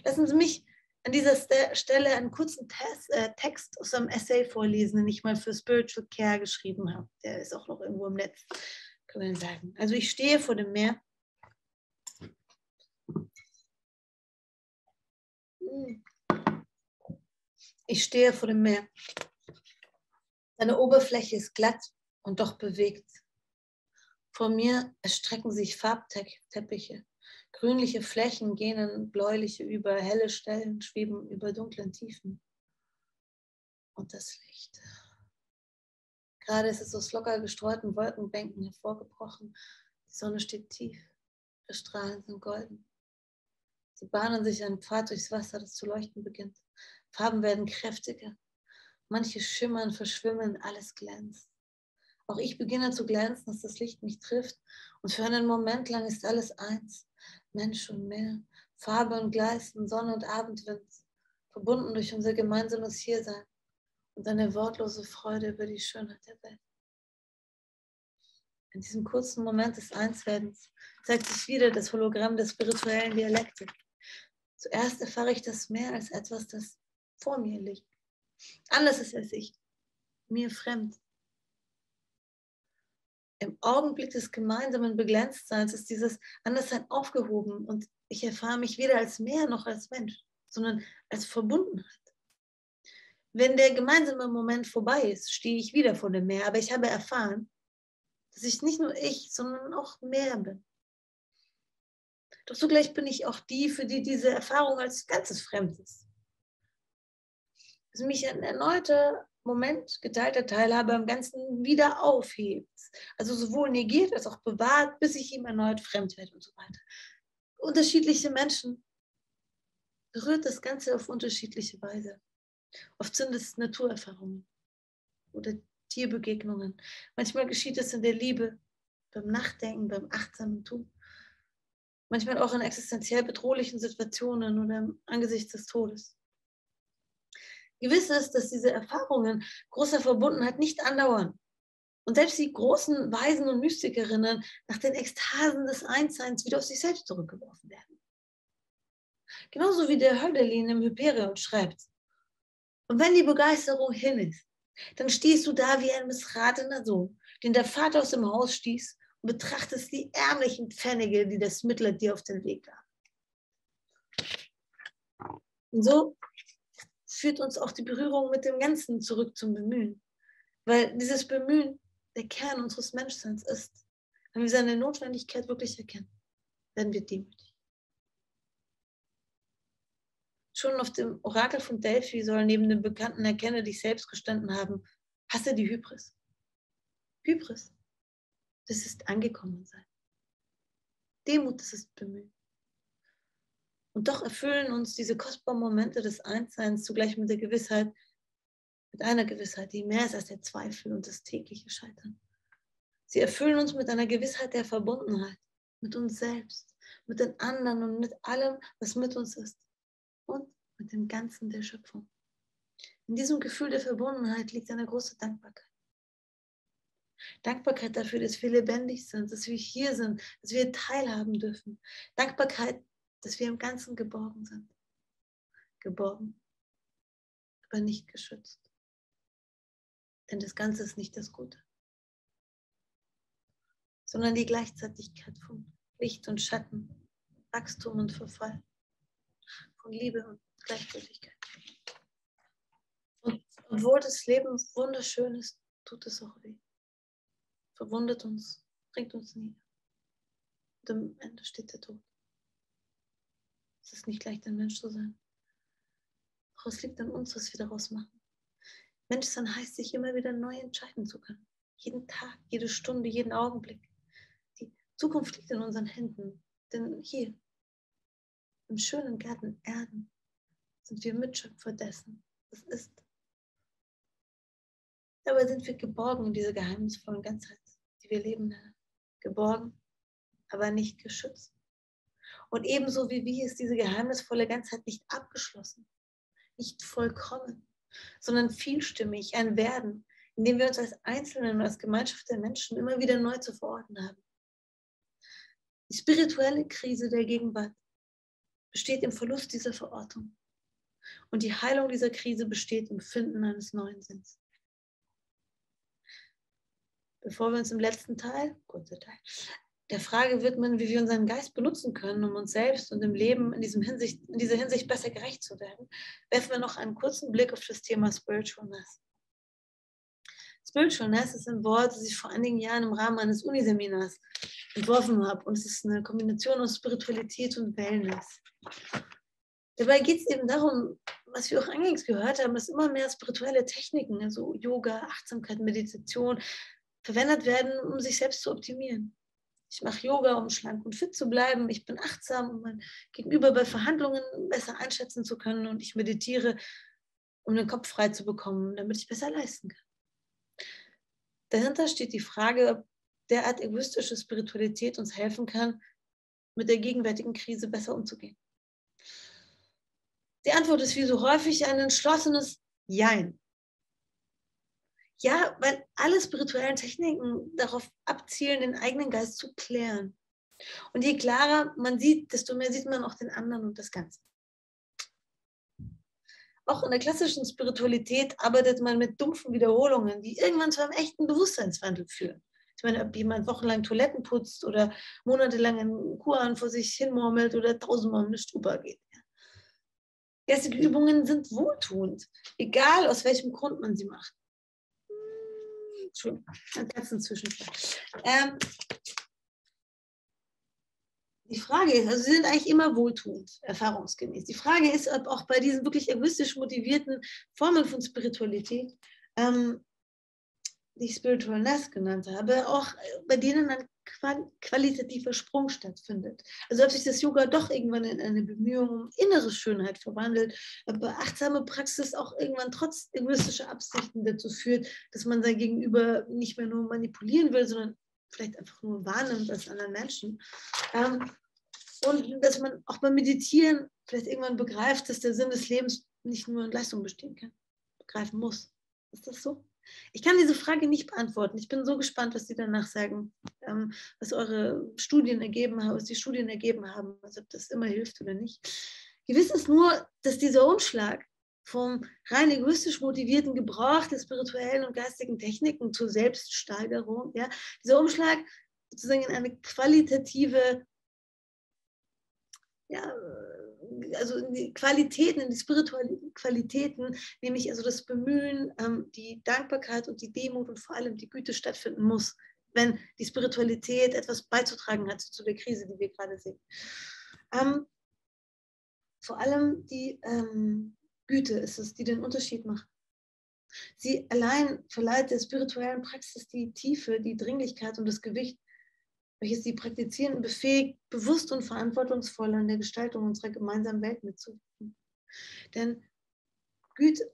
Lassen Sie mich an dieser Stelle einen kurzen Test, äh, Text aus einem Essay vorlesen, den ich mal für Spiritual Care geschrieben habe. Der ist auch noch irgendwo im Netz, können wir sagen. Also ich stehe vor dem Meer. Ich stehe vor dem Meer. Seine Oberfläche ist glatt und doch bewegt. Vor mir erstrecken sich Farbteppiche. Grünliche Flächen gehen in bläuliche über, helle Stellen schweben über dunklen Tiefen. Und das Licht. Gerade ist es aus locker gestreuten Wolkenbänken hervorgebrochen. Die Sonne steht tief. Ihre Strahlen sind golden. Sie bahnen sich einen Pfad durchs Wasser, das zu leuchten beginnt. Farben werden kräftiger. Manche schimmern, verschwimmen, alles glänzt. Auch ich beginne zu glänzen, dass das Licht mich trifft. Und für einen Moment lang ist alles eins. Mensch und Meer, Farbe und Gleisen, Sonne und Abendwind, verbunden durch unser gemeinsames Hiersein und eine wortlose Freude über die Schönheit der Welt. In diesem kurzen Moment des Einswerdens zeigt sich wieder das Hologramm der spirituellen Dialektik. Zuerst erfahre ich das Meer als etwas, das vor mir liegt. Anders ist als ich, mir fremd. Im Augenblick des gemeinsamen Beglänztseins ist dieses Anderssein aufgehoben und ich erfahre mich weder als Meer noch als Mensch, sondern als Verbundenheit. Wenn der gemeinsame Moment vorbei ist, stehe ich wieder vor dem Meer, aber ich habe erfahren, dass ich nicht nur ich, sondern auch Meer bin. Doch zugleich bin ich auch die, für die diese Erfahrung als Ganzes fremd ist. Dass mich ein erneuter Moment geteilter Teilhabe am Ganzen wieder aufhebt. Also sowohl negiert als auch bewahrt, bis ich ihm erneut fremd werde und so weiter. Unterschiedliche Menschen berührt das Ganze auf unterschiedliche Weise. Oft sind es Naturerfahrungen oder Tierbegegnungen. Manchmal geschieht es in der Liebe, beim Nachdenken, beim achtsamen Tun. Manchmal auch in existenziell bedrohlichen Situationen oder im Angesicht des Todes. Gewiss ist, dass diese Erfahrungen großer Verbundenheit nicht andauern. Und selbst die großen Weisen und Mystikerinnen nach den Ekstasen des Einsseins wieder auf sich selbst zurückgeworfen werden. Genauso wie der Hölderlin im Hyperion schreibt. Und wenn die Begeisterung hin ist, dann stehst du da wie ein missratener Sohn, den der Vater aus dem Haus stieß und betrachtest die ärmlichen Pfennige, die das Mitleid dir auf den Weg gab. Und so führt uns auch die Berührung mit dem Ganzen zurück zum Bemühen. Weil dieses Bemühen der Kern unseres Menschseins ist. Wenn wir seine Notwendigkeit wirklich erkennen, werden wir demütig. Schon auf dem Orakel von Delphi soll neben dem bekannten Erkenne dich selbst gestanden haben, hasse die Hybris. Hybris, das ist angekommen sein. Demut, das ist Bemühen. Und doch erfüllen uns diese kostbaren Momente des Einsseins zugleich mit der Gewissheit, mit einer Gewissheit, die mehr ist als der Zweifel und das tägliche Scheitern. Sie erfüllen uns mit einer Gewissheit der Verbundenheit, mit uns selbst, mit den anderen und mit allem, was mit uns ist und mit dem Ganzen der Schöpfung. In diesem Gefühl der Verbundenheit liegt eine große Dankbarkeit. Dankbarkeit dafür, dass wir lebendig sind, dass wir hier sind, dass wir teilhaben dürfen. Dankbarkeit, dass wir im Ganzen geborgen sind. Geborgen, aber nicht geschützt. Denn das Ganze ist nicht das Gute, sondern die Gleichzeitigkeit von Licht und Schatten, Wachstum und Verfall, von Liebe und Gleichgültigkeit. Und obwohl das Leben wunderschön ist, tut es auch weh. Verwundet uns, bringt uns nieder. Und am Ende steht der Tod. Es ist nicht leicht, ein Mensch zu sein. Doch es liegt an uns, was wir daraus machen. Menschsein heißt, sich immer wieder neu entscheiden zu können. Jeden Tag, jede Stunde, jeden Augenblick. Die Zukunft liegt in unseren Händen. Denn hier, im schönen Garten Erden, sind wir Mitschöpfer dessen, was ist. Dabei sind wir geborgen in dieser geheimnisvollen Ganzheit, die wir leben lernen. Geborgen, aber nicht geschützt. Und ebenso wie wir ist diese geheimnisvolle Ganzheit nicht abgeschlossen, nicht vollkommen, sondern vielstimmig, ein Werden, in dem wir uns als Einzelne und als Gemeinschaft der Menschen immer wieder neu zu verorten haben. Die spirituelle Krise der Gegenwart besteht im Verlust dieser Verortung. Und die Heilung dieser Krise besteht im Finden eines neuen Sinns. Bevor wir uns im letzten Teil, kurzer Teil, der Frage widmen, wie wir unseren Geist benutzen können, um uns selbst und im Leben in, diesem Hinsicht, in dieser Hinsicht besser gerecht zu werden, werfen wir noch einen kurzen Blick auf das Thema Spiritualness. Spiritualness ist ein Wort, das ich vor einigen Jahren im Rahmen eines Uniseminars entworfen habe. Und es ist eine Kombination aus Spiritualität und Wellness. Dabei geht es eben darum, was wir auch eingangs gehört haben, dass immer mehr spirituelle Techniken, also Yoga, Achtsamkeit, Meditation, verwendet werden, um sich selbst zu optimieren. Ich mache Yoga, um schlank und fit zu bleiben. Ich bin achtsam, um mein Gegenüber bei Verhandlungen besser einschätzen zu können. Und ich meditiere, um den Kopf frei zu bekommen, damit ich besser leisten kann. Dahinter steht die Frage, ob derart egoistische Spiritualität uns helfen kann, mit der gegenwärtigen Krise besser umzugehen. Die Antwort ist wie so häufig ein entschlossenes Jein. Ja, weil alle spirituellen Techniken darauf abzielen, den eigenen Geist zu klären. Und je klarer man sieht, desto mehr sieht man auch den anderen und das Ganze. Auch in der klassischen Spiritualität arbeitet man mit dumpfen Wiederholungen, die irgendwann zu einem echten Bewusstseinswandel führen. Ich meine, ob jemand wochenlang Toiletten putzt oder monatelang in Kuran vor sich hinmurmelt oder tausendmal in eine Stupa geht. Geistige Übungen sind wohltuend, egal aus welchem Grund man sie macht. Entschuldigung, einen ganzen Zwischenfall. Ähm, die Frage ist, also sie sind eigentlich immer wohltuend, erfahrungsgemäß. Die Frage ist, ob auch bei diesen wirklich egoistisch motivierten Formen von Spiritualität, ähm, die ich Spiritualness genannt habe, auch bei denen ein qual qualitativer Sprung stattfindet. Also ob sich das Yoga doch irgendwann in eine Bemühung um innere Schönheit verwandelt, aber achtsame Praxis auch irgendwann trotz egoistischer Absichten dazu führt, dass man sein Gegenüber nicht mehr nur manipulieren will, sondern vielleicht einfach nur wahrnimmt als anderen Menschen. Und dass man auch beim Meditieren vielleicht irgendwann begreift, dass der Sinn des Lebens nicht nur in Leistung bestehen kann, begreifen muss. Ist das so? Ich kann diese Frage nicht beantworten. Ich bin so gespannt, was Sie danach sagen, ähm, was eure Studien ergeben haben, was die Studien ergeben haben, also ob das immer hilft oder nicht. Gewiss ist nur, dass dieser Umschlag vom rein egoistisch motivierten Gebrauch der spirituellen und geistigen Techniken zur Selbststeigerung, ja, dieser Umschlag sozusagen in eine qualitative, ja, also in die Qualitäten, in die spirituellen Qualitäten, nämlich also das Bemühen, ähm, die Dankbarkeit und die Demut und vor allem die Güte stattfinden muss, wenn die Spiritualität etwas beizutragen hat zu der Krise, die wir gerade sehen. Ähm, Vor allem die ähm, Güte ist es, die den Unterschied macht. Sie allein verleiht der spirituellen Praxis die Tiefe, die Dringlichkeit und das Gewicht, welches die Praktizierenden befähigt, bewusst und verantwortungsvoll an der Gestaltung unserer gemeinsamen Welt mitzuwirken. Denn Güte,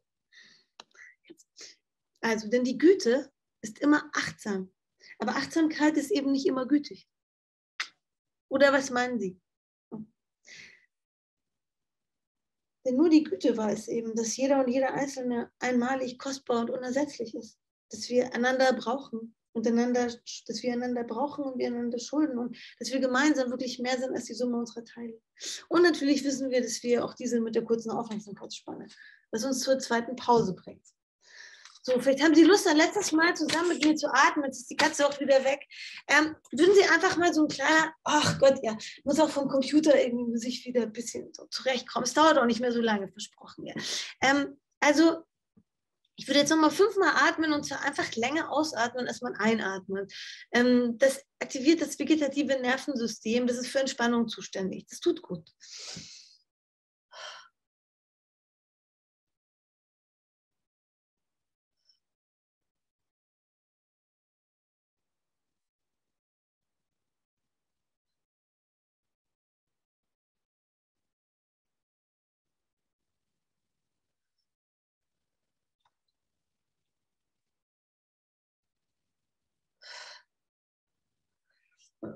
also, denn die Güte ist immer achtsam. Aber Achtsamkeit ist eben nicht immer gütig. Oder was meinen Sie? Denn nur die Güte weiß eben, dass jeder und jeder Einzelne einmalig, kostbar und unersetzlich ist. Dass wir einander brauchen und einander, dass wir einander brauchen und wir einander schulden und dass wir gemeinsam wirklich mehr sind als die Summe unserer Teile. Und natürlich wissen wir, dass wir auch diese mit der kurzen Aufmerksamkeitsspanne, was uns zur zweiten Pause bringt. So, vielleicht haben Sie Lust, ein letztes Mal zusammen mit mir zu atmen. Jetzt ist die Katze auch wieder weg. Ähm, würden Sie einfach mal so ein kleiner, ach Gott, ja, muss auch vom Computer irgendwie sich wieder ein bisschen so zurechtkommen. Es dauert auch nicht mehr so lange, versprochen. Ja. Ähm, also, ich würde jetzt nochmal fünfmal atmen und zwar einfach länger ausatmen, als man einatmet. Ähm, das aktiviert das vegetative Nervensystem. Das ist für Entspannung zuständig. Das tut gut.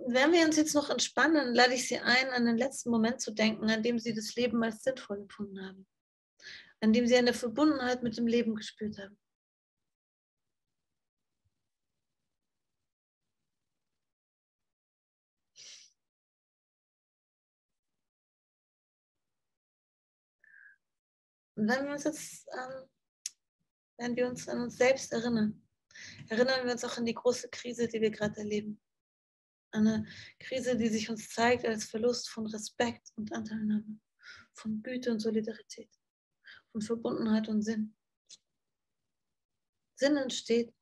Wenn wir uns jetzt noch entspannen, lade ich Sie ein, an den letzten Moment zu denken, an dem Sie das Leben als sinnvoll empfunden haben, an dem Sie eine Verbundenheit mit dem Leben gespürt haben. Und wenn wir uns jetzt, ähm, wenn wir uns an uns selbst erinnern, erinnern wir uns auch an die große Krise, die wir gerade erleben. Eine Krise, die sich uns zeigt als Verlust von Respekt und Anteilnahme, von Güte und Solidarität, von Verbundenheit und Sinn. Sinn entsteht,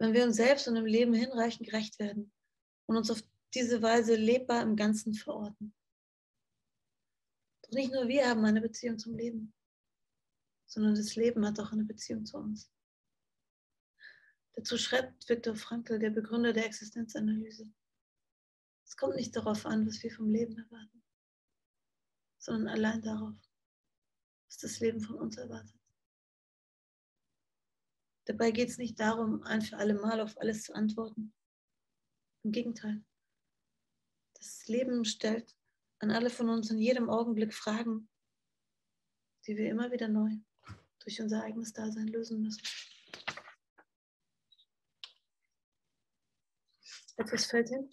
wenn wir uns selbst und dem Leben hinreichend gerecht werden und uns auf diese Weise lebbar im Ganzen verorten. Doch nicht nur wir haben eine Beziehung zum Leben, sondern das Leben hat auch eine Beziehung zu uns. Dazu schreibt Viktor Frankl, der Begründer der Existenzanalyse: Es kommt nicht darauf an, was wir vom Leben erwarten, sondern allein darauf, was das Leben von uns erwartet. Dabei geht es nicht darum, ein für alle Mal auf alles zu antworten. Im Gegenteil. Das Leben stellt an alle von uns in jedem Augenblick Fragen, die wir immer wieder neu durch unser eigenes Dasein lösen müssen. Etwas fällt hin,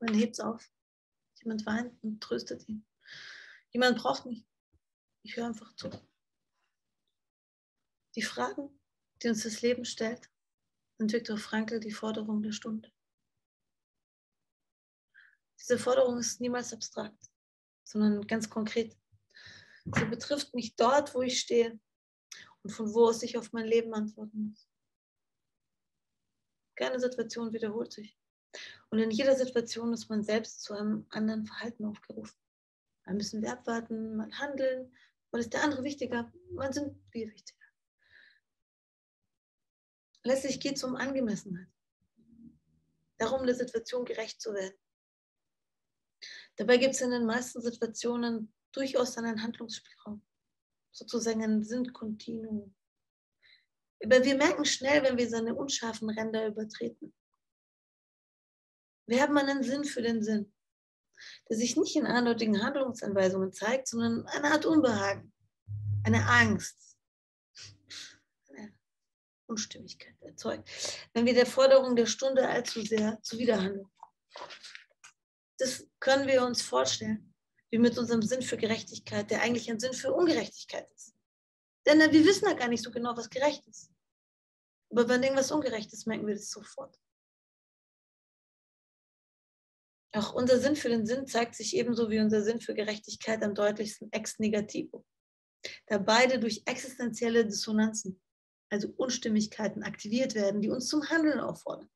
man hebt es auf. Jemand weint und tröstet ihn. Jemand braucht mich. Ich höre einfach zu. Die Fragen, die uns das Leben stellt, sind Viktor Frankl die Forderung der Stunde. Diese Forderung ist niemals abstrakt, sondern ganz konkret. Sie betrifft mich dort, wo ich stehe und von wo aus ich auf mein Leben antworten muss. Keine Situation wiederholt sich. Und in jeder Situation ist man selbst zu einem anderen Verhalten aufgerufen. Mal müssen wir abwarten, mal handeln, mal ist der andere wichtiger, mal sind wir wichtiger. Letztlich geht es um Angemessenheit. Darum, der Situation gerecht zu werden. Dabei gibt es in den meisten Situationen durchaus einen Handlungsspielraum, sozusagen ein Sinnkontinuum. Aber wir merken schnell, wenn wir seine unscharfen Ränder übertreten. Wir haben einen Sinn für den Sinn, der sich nicht in eindeutigen Handlungsanweisungen zeigt, sondern eine Art Unbehagen, eine Angst, eine Unstimmigkeit erzeugt, wenn wir der Forderung der Stunde allzu sehr zuwiderhandeln. Das können wir uns vorstellen, wie mit unserem Sinn für Gerechtigkeit, der eigentlich ein Sinn für Ungerechtigkeit ist. Denn wir wissen ja gar nicht so genau, was gerecht ist. Aber wenn irgendwas ungerecht ist, merken wir das sofort. Auch unser Sinn für den Sinn zeigt sich ebenso wie unser Sinn für Gerechtigkeit am deutlichsten ex negativo, da beide durch existenzielle Dissonanzen, also Unstimmigkeiten, aktiviert werden, die uns zum Handeln auffordern.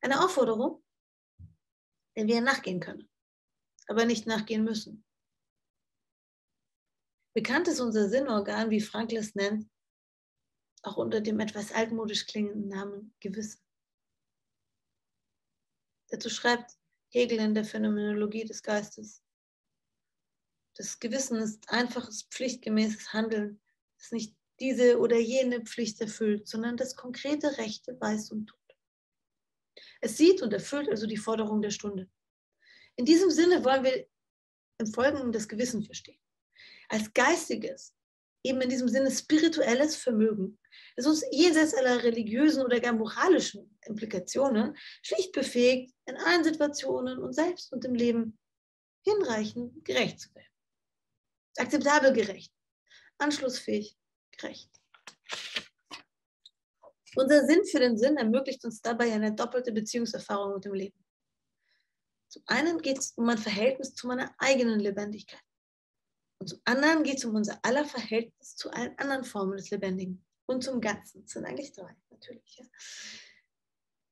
Eine Aufforderung, der wir nachgehen können, aber nicht nachgehen müssen. Bekannt ist unser Sinnorgan, wie Frankl es nennt, auch unter dem etwas altmodisch klingenden Namen Gewissen. Dazu schreibt Hegel in der Phänomenologie des Geistes: Das Gewissen ist einfaches, pflichtgemäßes Handeln, das nicht diese oder jene Pflicht erfüllt, sondern das konkrete Rechte weiß und tut. Es sieht und erfüllt also die Forderung der Stunde. In diesem Sinne wollen wir im Folgenden das Gewissen verstehen. Als geistiges, eben in diesem Sinne spirituelles Vermögen, das uns jenseits aller religiösen oder gar moralischen Implikationen schlicht befähigt, in allen Situationen und selbst und im Leben hinreichend gerecht zu werden. Akzeptabel gerecht, anschlussfähig gerecht. Unser Sinn für den Sinn ermöglicht uns dabei eine doppelte Beziehungserfahrung mit dem Leben. Zum einen geht es um ein Verhältnis zu meiner eigenen Lebendigkeit. Und zum anderen geht es um unser aller Verhältnis zu allen anderen Formen des Lebendigen. Und zum Ganzen. Das sind eigentlich drei, natürlich. Ja.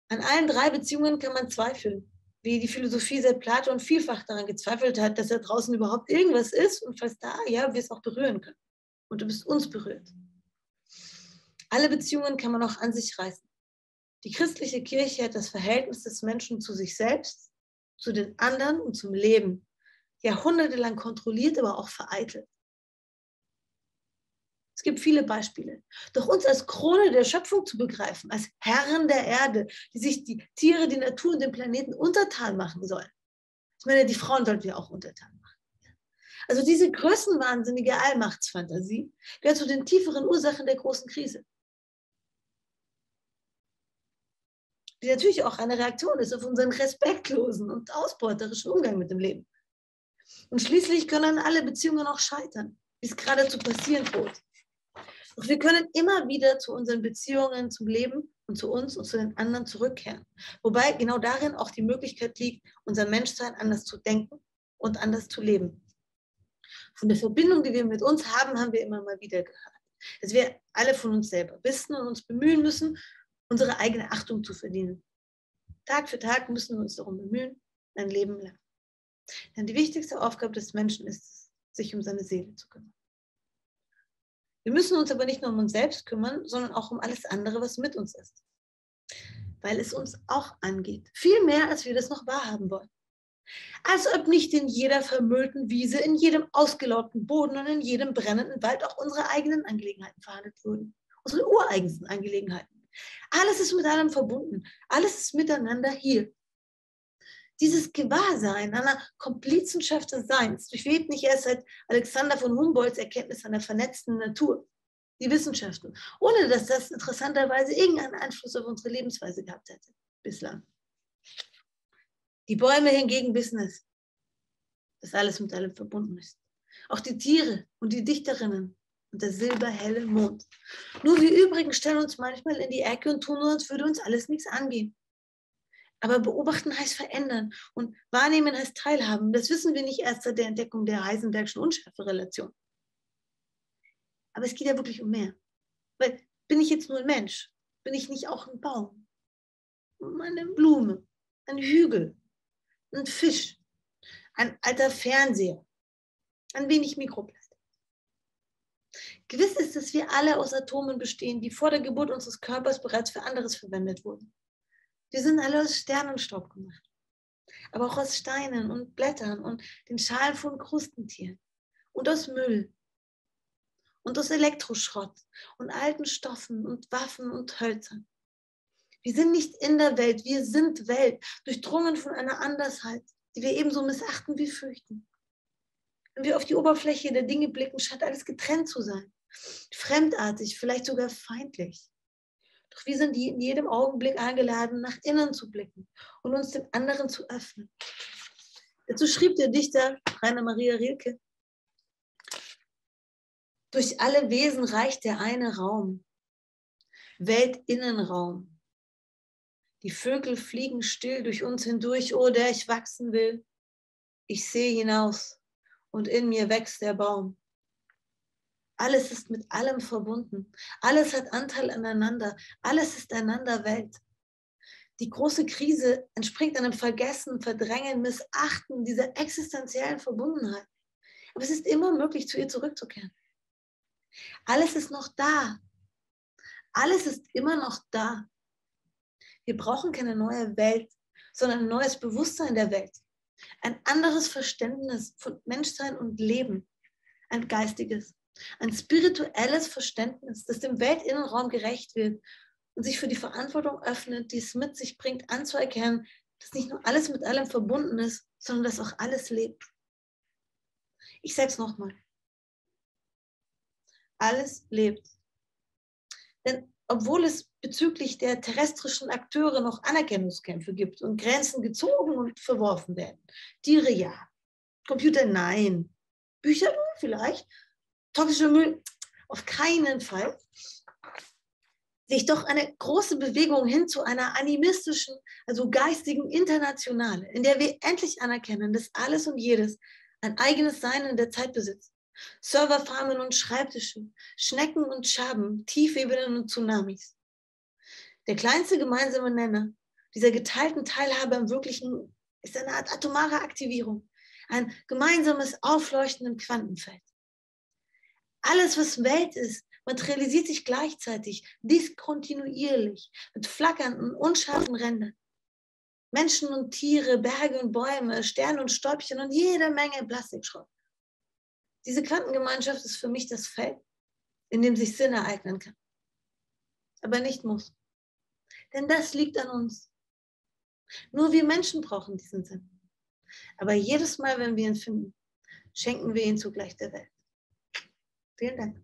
An allen drei Beziehungen kann man zweifeln, wie die Philosophie seit Platon vielfach daran gezweifelt hat, dass da draußen überhaupt irgendwas ist und falls da, ja, wir es auch berühren können. Und du bist uns berührt. Alle Beziehungen kann man auch an sich reißen. Die christliche Kirche hat das Verhältnis des Menschen zu sich selbst, zu den anderen und zum Leben jahrhundertelang kontrolliert, aber auch vereitelt. Es gibt viele Beispiele. Doch uns als Krone der Schöpfung zu begreifen, als Herren der Erde, die sich die Tiere, die Natur und den Planeten untertan machen sollen. Ich meine, die Frauen sollten wir auch untertan machen. Also diese größenwahnsinnige Allmachtsfantasie gehört zu den tieferen Ursachen der großen Krise, die natürlich auch eine Reaktion ist auf unseren respektlosen und ausbeuterischen Umgang mit dem Leben. Und schließlich können alle Beziehungen auch scheitern, wie es geradezu passieren droht. Doch wir können immer wieder zu unseren Beziehungen zum Leben und zu uns und zu den anderen zurückkehren. Wobei genau darin auch die Möglichkeit liegt, unser Menschsein anders zu denken und anders zu leben. Von der Verbindung, die wir mit uns haben, haben wir immer mal wieder gehört. Dass wir alle von uns selber wissen und uns bemühen müssen, unsere eigene Achtung zu verdienen. Tag für Tag müssen wir uns darum bemühen, ein Leben lang. Denn die wichtigste Aufgabe des Menschen ist es, sich um seine Seele zu kümmern. Wir müssen uns aber nicht nur um uns selbst kümmern, sondern auch um alles andere, was mit uns ist. Weil es uns auch angeht. Viel mehr, als wir das noch wahrhaben wollen. Als ob nicht in jeder vermüllten Wiese, in jedem ausgelaubten Boden und in jedem brennenden Wald auch unsere eigenen Angelegenheiten verhandelt würden. Unsere ureigensten Angelegenheiten. Alles ist mit allem verbunden. Alles ist miteinander hier. Dieses Gewahrsein einer Komplizenschaft des Seins durchwebt nicht erst seit Alexander von Humboldts Erkenntnis einer vernetzten Natur, die Wissenschaften, ohne dass das interessanterweise irgendeinen Einfluss auf unsere Lebensweise gehabt hätte, bislang. Die Bäume hingegen wissen es, dass alles mit allem verbunden ist. Auch die Tiere und die Dichterinnen und der silberhelle Mond. Nur wir übrigen stellen uns manchmal in die Ecke und tun nur, als würde uns alles nichts angehen. Aber beobachten heißt verändern und wahrnehmen heißt teilhaben. Das wissen wir nicht erst seit der Entdeckung der Heisenbergschen Unschärferelation. Aber es geht ja wirklich um mehr. Weil bin ich jetzt nur ein Mensch? Bin ich nicht auch ein Baum? Eine Blume, ein Hügel, ein Fisch, ein alter Fernseher, ein wenig Mikroplastik. Gewiss ist, dass wir alle aus Atomen bestehen, die vor der Geburt unseres Körpers bereits für anderes verwendet wurden. Wir sind alle aus Sternenstaub gemacht, aber auch aus Steinen und Blättern und den Schalen von Krustentieren und aus Müll und aus Elektroschrott und alten Stoffen und Waffen und Hölzern. Wir sind nicht in der Welt, wir sind Welt, durchdrungen von einer Andersheit, die wir ebenso missachten wie fürchten. Wenn wir auf die Oberfläche der Dinge blicken, scheint alles getrennt zu sein, fremdartig, vielleicht sogar feindlich. Doch wir sind in jedem Augenblick eingeladen, nach innen zu blicken und uns dem anderen zu öffnen. Dazu schrieb der Dichter Rainer Maria Rilke: Durch alle Wesen reicht der eine Raum, Weltinnenraum. Die Vögel fliegen still durch uns hindurch, oh, der ich wachsen will. Ich sehe hinaus und in mir wächst der Baum. Alles ist mit allem verbunden. Alles hat Anteil aneinander. Alles ist einander Welt. Die große Krise entspringt einem Vergessen, Verdrängen, Missachten dieser existenziellen Verbundenheit. Aber es ist immer möglich, zu ihr zurückzukehren. Alles ist noch da. Alles ist immer noch da. Wir brauchen keine neue Welt, sondern ein neues Bewusstsein der Welt. Ein anderes Verständnis von Menschsein und Leben. Ein geistiges, ein spirituelles Verständnis, das dem Weltinnenraum gerecht wird und sich für die Verantwortung öffnet, die es mit sich bringt, anzuerkennen, dass nicht nur alles mit allem verbunden ist, sondern dass auch alles lebt. Ich sage es nochmal. Alles lebt. Denn obwohl es bezüglich der terrestrischen Akteure noch Anerkennungskämpfe gibt und Grenzen gezogen und verworfen werden, Tiere ja, Computer nein, Bücher vielleicht, toxischer Müll auf keinen Fall, sich doch eine große Bewegung hin zu einer animistischen, also geistigen Internationale, in der wir endlich anerkennen, dass alles und jedes ein eigenes Sein in der Zeit besitzt. Serverfarmen und Schreibtische, Schnecken und Schaben, Tiefebenen und Tsunamis. Der kleinste gemeinsame Nenner dieser geteilten Teilhabe im Wirklichen ist eine Art atomare Aktivierung, ein gemeinsames Aufleuchten im Quantenfeld. Alles, was Welt ist, materialisiert sich gleichzeitig, diskontinuierlich, mit flackernden, unscharfen Rändern. Menschen und Tiere, Berge und Bäume, Sterne und Stäubchen und jede Menge Plastikschrott. Diese Quantengemeinschaft ist für mich das Feld, in dem sich Sinn ereignen kann. Aber nicht muss. Denn das liegt an uns. Nur wir Menschen brauchen diesen Sinn. Aber jedes Mal, wenn wir ihn finden, schenken wir ihn zugleich der Welt. Vielen Dank.